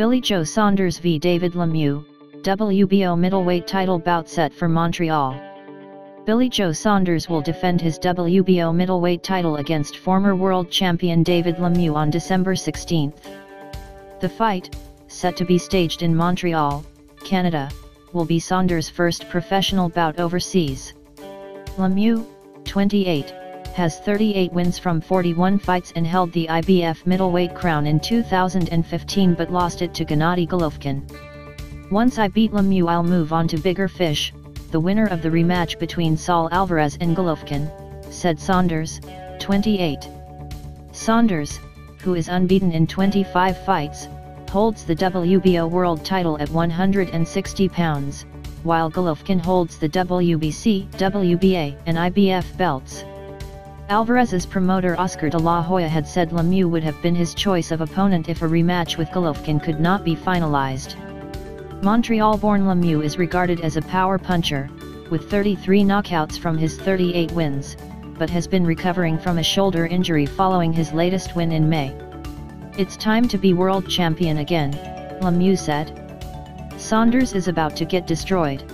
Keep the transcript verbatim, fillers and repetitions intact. Billy Joe Saunders v David Lemieux, W B O middleweight title bout set for Montreal. Billy Joe Saunders will defend his W B O middleweight title against former world champion David Lemieux on December sixteenth. The fight, set to be staged in Montreal, Canada, will be Saunders' first professional bout overseas. Lemieux, twenty-eight, has thirty-eight wins from forty-one fights and held the I B F middleweight crown in two thousand fifteen but lost it to Gennady Golovkin. "Once I beat Lemieux, I'll move on to bigger fish, the winner of the rematch between Saul Alvarez and Golovkin," said Saunders, twenty-eight. Saunders, who is unbeaten in twenty-five fights, holds the W B O world title at one hundred sixty pounds, while Golovkin holds the W B C, W B A and I B F belts. Alvarez's promoter Oscar De La Hoya had said Lemieux would have been his choice of opponent if a rematch with Golovkin could not be finalized. Montreal-born Lemieux is regarded as a power puncher, with thirty-three knockouts from his thirty-eight wins, but has been recovering from a shoulder injury following his latest win in May. "It's time to be world champion again," Lemieux said. "Saunders is about to get destroyed."